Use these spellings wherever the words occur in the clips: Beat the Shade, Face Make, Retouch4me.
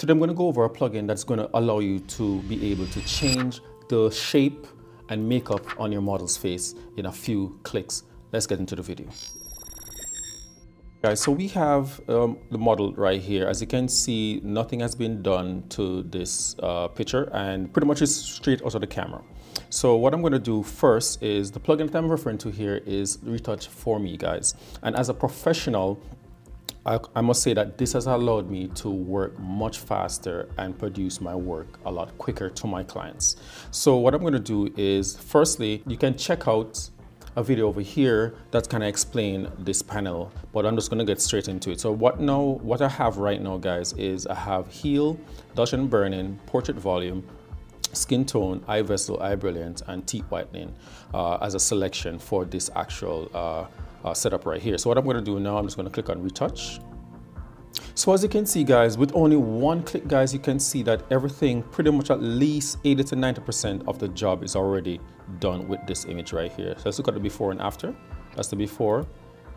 Today I'm going to go over a plugin that's going to allow you to be able to change the shape and makeup on your model's face in a few clicks. Let's get into the video. Guys, so we have the model right here. As you can see, nothing has been done to this picture and pretty much it's straight out of the camera. So what I'm going to do first is the plugin that I'm referring to here is Retouch4me, guys. And as a professional, I must say that this has allowed me to work much faster and produce my work a lot quicker to my clients. So what I'm going to do is, firstly, you can check out a video over here that's kind of explain this panel, but I'm just going to get straight into it. So what I have right now, guys, is I have Heal, Dodge and Burning, Portrait Volume, Skin Tone, Eye Vessel, Eye Brilliance, and Teeth Whitening as a selection for this actual setup right here. So what I'm going to do now, I'm just going to click on Retouch. So as you can see, guys, with only one click, guys, you can see that everything, pretty much at least 80 to 90% of the job is already done with this image right here. So let's look at the before and after. That's the before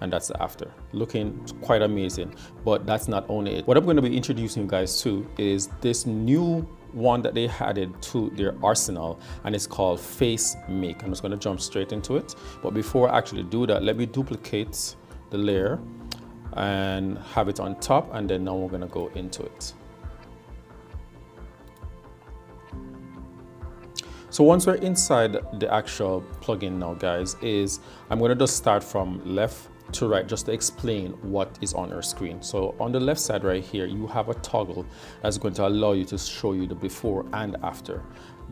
and that's the after. Looking quite amazing, but that's not only it. What I'm going to be introducing you guys to is this new one that they added to their arsenal, and it's called Face Make. I'm just going to jump straight into it, but before I actually do that, let me duplicate the layer and have it on top, and then now we're going to go into it. So once we're inside the actual plugin now, guys, is I'm going to just start from left to right just to explain what is on your screen. So on the left side right here, you have a toggle that's going to allow you to show you the before and after.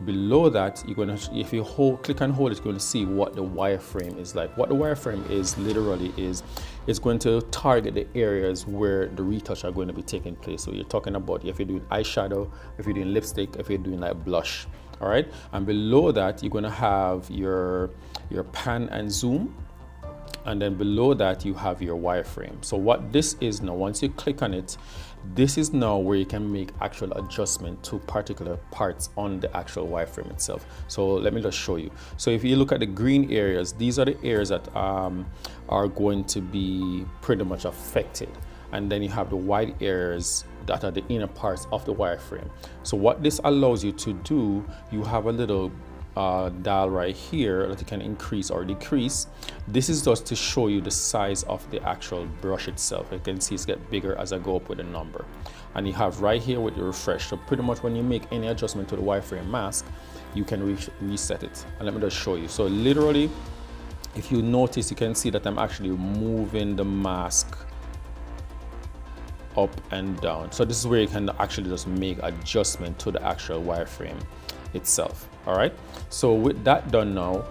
Below that, you're going to, if you click and hold it, you're going to see what the wireframe is like. What the wireframe is literally is, it's going to target the areas where the retouch are going to be taking place. So you're talking about if you're doing eyeshadow, if you're doing lipstick, if you're doing like blush. All right. And below that, you're going to have your pan and zoom. And then below that, you have your wireframe. So what this is now, once you click on it, this is now where you can make actual adjustment to particular parts on the actual wireframe itself. So let me just show you. So if you look at the green areas, these are the areas that are going to be pretty much affected. And then you have the white areas that are the inner parts of the wireframe. So what this allows you to do, you have a little dial right here that you can increase or decrease. This is just to show you the size of the actual brush itself. You can see it's get bigger as I go up with a number, and you have right here with your refresh. So pretty much when you make any adjustment to the wireframe mask, you can reset it. And let me just show you. So literally, if you notice, you can see that I'm actually moving the mask up and down. So this is where you can actually just make adjustment to the actual wireframe itself. All right, so with that done now,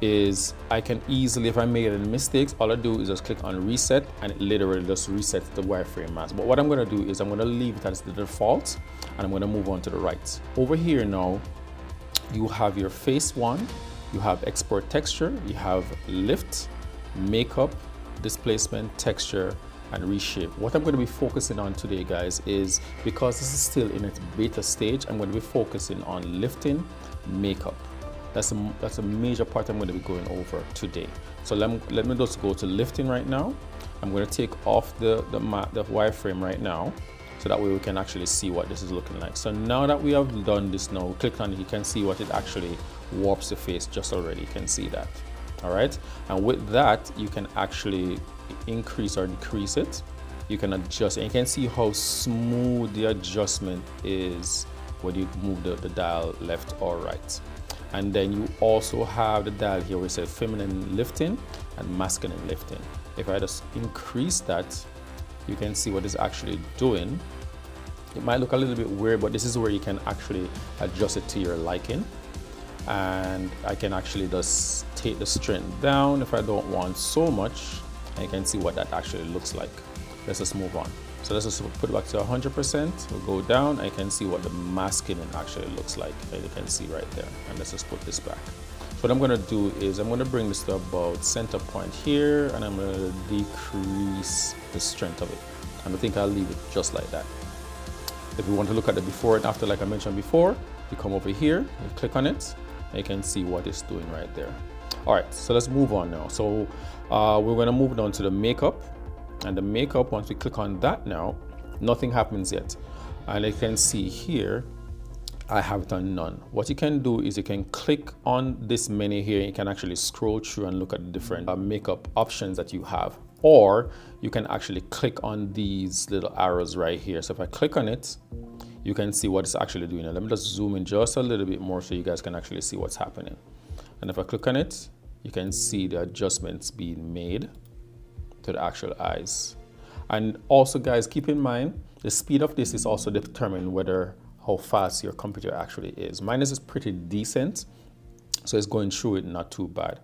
is I can easily, if I make any mistakes, all I do is just click on reset, and it literally just resets the wireframe mask. But what I'm going to do is I'm going to leave it as the default, and I'm going to move on to the right. Over here now, you have your face one, you have export texture, you have lift, makeup, displacement, texture, and reshape. What I'm going to be focusing on today, guys, is because this is still in its beta stage, I'm going to be focusing on lifting, makeup. That's a major part I'm going to be going over today. So let me just go to lifting right now. I'm going to take off the wireframe right now, so that way we can actually see what this is looking like. So now that we have done this now, click on it, you can see what it actually warps the face just already. You can see that. All right, and with that, you can actually increase or decrease it. You can adjust, and you can see how smooth the adjustment is when you move the dial left or right. And then you also have the dial here where it says feminine lifting and masculine lifting. If I just increase that, you can see what it's actually doing. It might look a little bit weird, but this is where you can actually adjust it to your liking. And I can actually just take the strength down if I don't want so much, and you can see what that actually looks like. Let's just move on. So let's just put it back to 100%. We'll go down, and you can see what the masculine actually looks like. And you can see right there. And let's just put this back. So what I'm gonna do is I'm gonna bring this to about center point here, and I'm gonna decrease the strength of it. And I think I'll leave it just like that. If you want to look at the before and after, like I mentioned before, you come over here, you click on it, and you can see what it's doing right there. All right, so let's move on now. So we're gonna move down to the makeup. And the makeup, once we click on that now, nothing happens yet. and you can see here I have done none. What you can do is you can click on this menu here. You can actually scroll through and look at the different makeup options that you have, or you can actually click on these little arrows right here. So if I click on it, you can see what it's actually doing. Now, let me just zoom in just a little bit more so you guys can actually see what's happening. And if I click on it, you can see the adjustments being made to the actual eyes. And also, guys, keep in mind, the speed of this is also determined whether how fast your computer actually is. Mine is pretty decent, so it's going through it not too bad.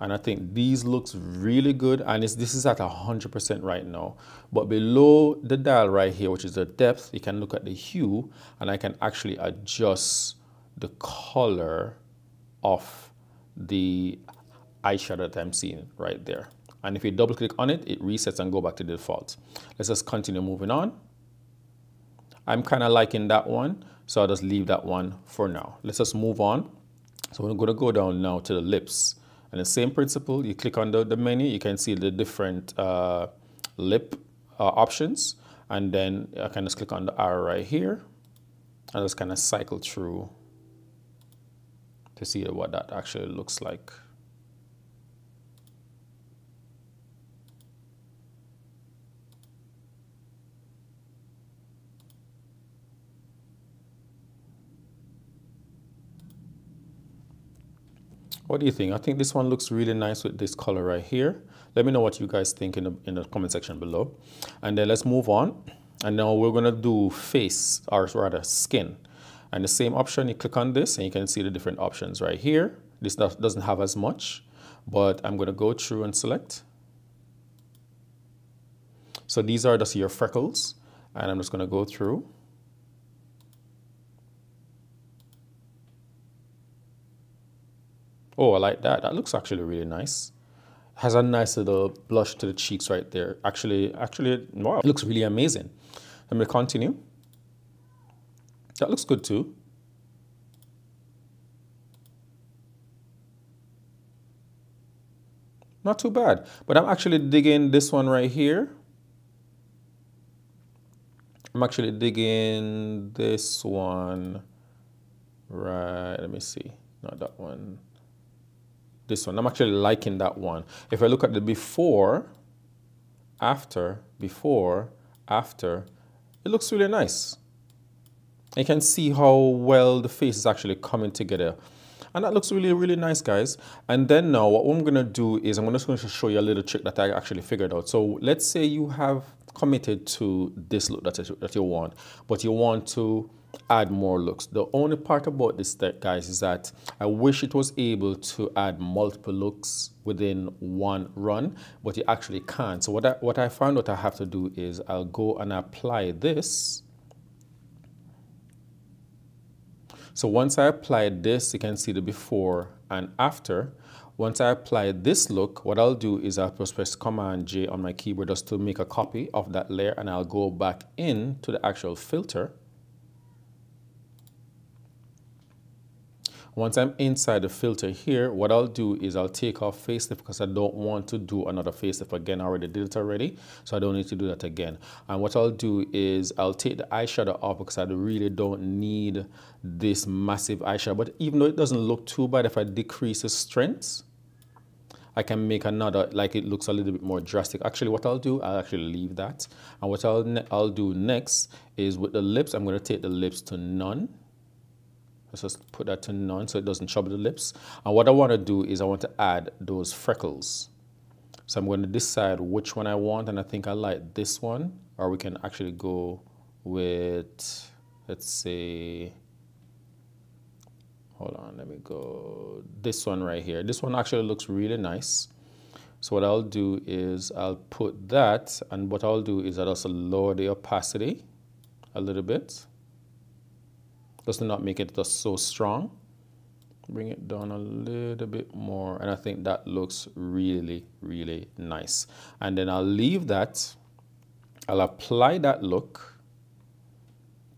And I think these looks really good, and this is at 100% right now. But below the dial right here, which is the depth, you can look at the hue, and I can actually adjust the color of the eyeshadow that I'm seeing right there. And if you double click on it, it resets and go back to the default. Let's just continue moving on. I'm kind of liking that one, so I'll just leave that one for now. Let's just move on. So we're going to go down now to the lips. And the same principle, you click on the menu, you can see the different lip options. And then I can just click on the arrow right here and just kind of cycle through to see what that actually looks like. What do you think? I think this one looks really nice with this color right here. Let me know what you guys think in the comment section below. And then let's move on. And now we're going to do face, or rather skin. And the same option, you click on this and you can see the different options right here. This doesn't have as much, but I'm going to go through and select. So these are just your freckles, and I'm just going to go through. Oh, I like that. That looks actually really nice. Has a nice little blush to the cheeks right there. Actually, wow, it looks really amazing. Let me continue. That looks good too. Not too bad, but I'm actually digging this one right here. I'm actually digging this one. Right, let me see. Not that one. This one. I'm actually liking that one. If I look at the before, after, it looks really nice. You can see how well the face is actually coming together. And that looks really, really nice, guys. And then now what I'm going to do is I'm just going to show you a little trick that I actually figured out. So let's say you have committed to this look that you want, but you want to add more looks. The only part about this, guys, is that I wish it was able to add multiple looks within one run, but you actually can't. So what I found out I have to do is I'll go and apply this. So once I applied this, you can see the before and after. Once I apply this look, what I'll do is I'll press Command J on my keyboard just to make a copy of that layer, and I'll go back in to the actual filter. Once I'm inside the filter here, what I'll do is I'll take off facelift because I don't want to do another facelift again. I already did it already, so I don't need to do that again. And what I'll do is I'll take the eyeshadow off because I really don't need this massive eyeshadow. But even though it doesn't look too bad, if I decrease the strength, I can make another, like it looks a little bit more drastic. Actually, what I'll do, I'll actually leave that. And what I'll do next is with the lips, I'm going to take the lips to none. Let's just put that to none so it doesn't trouble the lips. And what I want to do is I want to add those freckles. So I'm going to decide which one I want, and I think I like this one. Or we can actually go with, let's say, hold on, let me go this one right here. This one actually looks really nice. So what I'll do is I'll put that, and what I'll do is I'll also lower the opacity a little bit. Just to not make it just so strong. Bring it down a little bit more, and I think that looks really, really nice. And then I'll leave that. I'll apply that look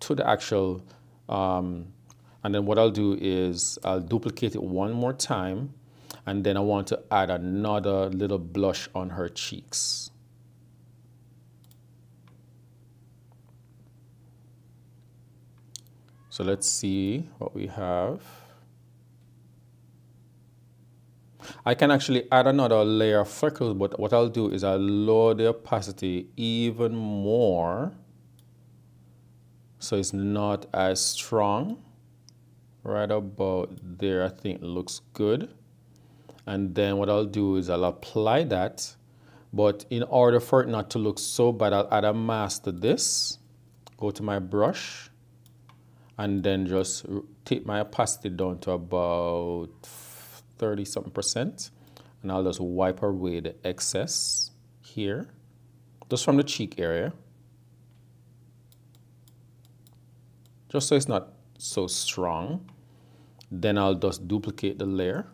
to the actual and then what I'll do is I'll duplicate it one more time, and then I want to add another little blush on her cheeks. So let's see what we have. I can actually add another layer of freckles, but what I'll do is I'll lower the opacity even more so it's not as strong. Right about there, I think it looks good. And then what I'll do is I'll apply that, but in order for it not to look so bad, I'll add a mask to this, go to my brush, and then just take my opacity down to about 30-something%, and I'll just wipe away the excess here, just from the cheek area, just so it's not so strong. Then I'll just duplicate the layer.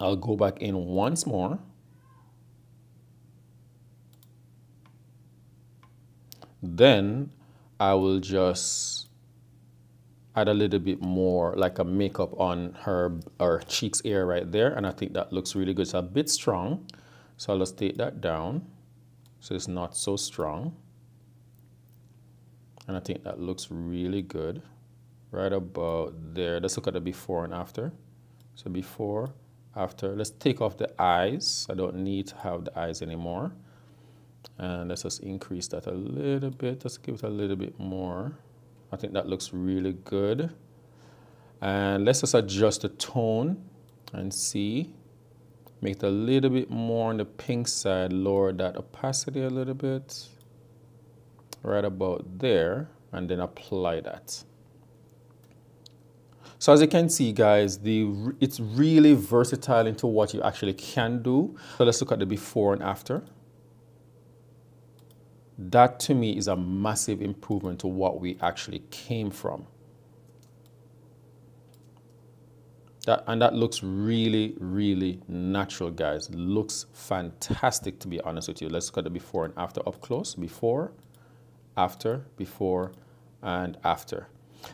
I'll go back in once more. Then I will just add a little bit more, like a makeup on her cheeks area right there, and I think that looks really good. It's a bit strong, so I'll just take that down so it's not so strong, and I think that looks really good. Right about there, let's look at the before and after. So before, after, let's take off the eyes. I don't need to have the eyes anymore. And let's just increase that a little bit. Let's give it a little bit more. I think that looks really good. And let's just adjust the tone and see. Make it a little bit more on the pink side. Lower that opacity a little bit. Right about there. And then apply that. So as you can see, guys, it's really versatile into what you actually can do. So let's look at the before and after. That to me is a massive improvement to what we actually came from. And that looks really, really natural, guys. Looks fantastic, to be honest with you. Let's look at the before and after up close. Before, after, before, and after.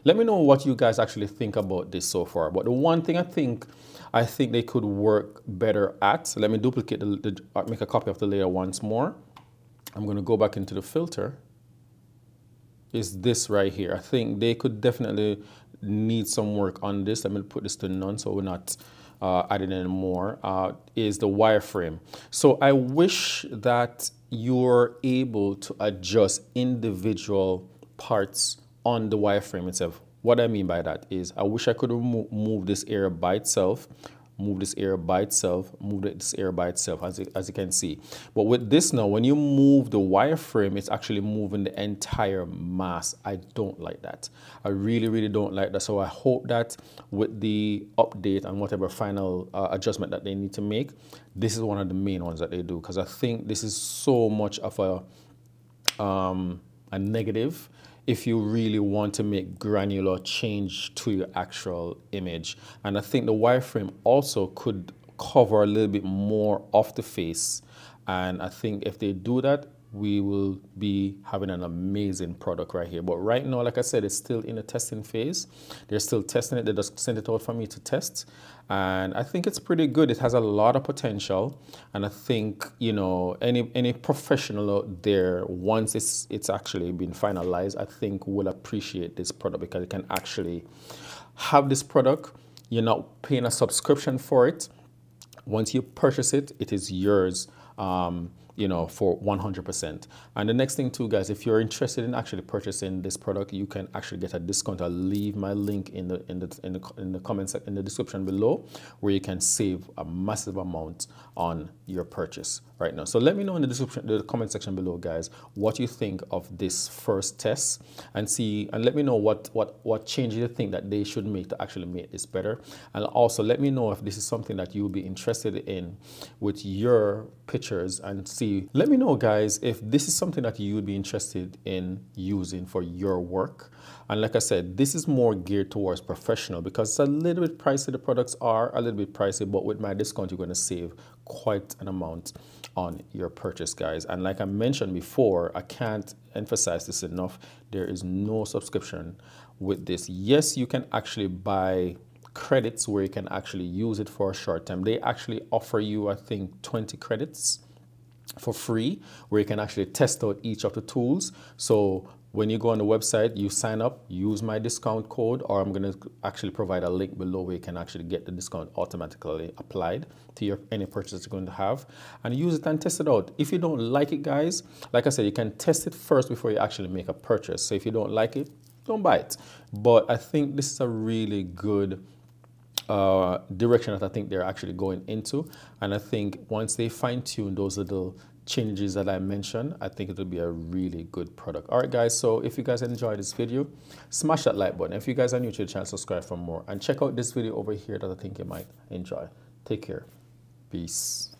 Let me know what you guys actually think about this so far. But the one thing I think they could work better at, so let me duplicate, make a copy of the layer once more. I'm going to go back into the filter, is this right here. I think they could definitely need some work on this. Let me put this to none so we're not adding any more, is the wireframe. So I wish that you're able to adjust individual parts on the wireframe itself. What I mean by that is I wish I could move this area by itself, move this area by itself, move this area by itself, as you can see. But with this now, when you move the wireframe, it's actually moving the entire mass. I don't like that. I really, really don't like that. So I hope that with the update and whatever final adjustment that they need to make, this is one of the main ones that they do, because I think this is so much of a negative if you really want to make granular change to your actual image. And I think the wireframe also could cover a little bit more of the face. And I think if they do that, we will be having an amazing product right here. But right now, like I said, it's still in the testing phase. They're still testing it. They just sent it out for me to test. And I think it's pretty good. It has a lot of potential. And I think, you know, any professional out there, once it's actually been finalized, I think will appreciate this product, because you can actually have this product. You're not paying a subscription for it. Once you purchase it, it is yours. You know, for 100%. And the next thing too, guys, if you're interested in actually purchasing this product, you can actually get a discount. I'll leave my link in the comments in the description below, where you can save a massive amount on your purchase right now. So let me know in the description, the comment section below, guys, what you think of this first test, and see, and let me know what changes you think that they should make to actually make this better. And also let me know if this is something that you'll be interested in with your pictures, and see. Let me know, guys, if this is something that you would be interested in using for your work. And like I said, this is more geared towards professional, because it's a little bit pricey. The products are a little bit pricey, but with my discount, you're going to save quite an amount on your purchase, guys. And like I mentioned before, I can't emphasize this enough. There is no subscription with this. Yes, you can actually buy credits where you can actually use it for a short time. They actually offer you, I think, 20 credits. For free, where you can actually test out each of the tools. So When you go on the website, you sign up, use my discount code, or I'm going to actually provide a link below where you can actually get the discount automatically applied to your any purchase you're going to have, and use it and test it out. If you don't like it, guys, like I said, you can test it first before you actually make a purchase. So if you don't like it, don't buy it. But I think this is a really good direction that I think they're actually going into. And I think once they fine-tune those little changes that I mentioned, I think it'll be a really good product. All right, guys, so if you guys enjoyed this video, smash that like button. If you guys are new to the channel, subscribe for more. And check out this video over here that I think you might enjoy. Take care. Peace.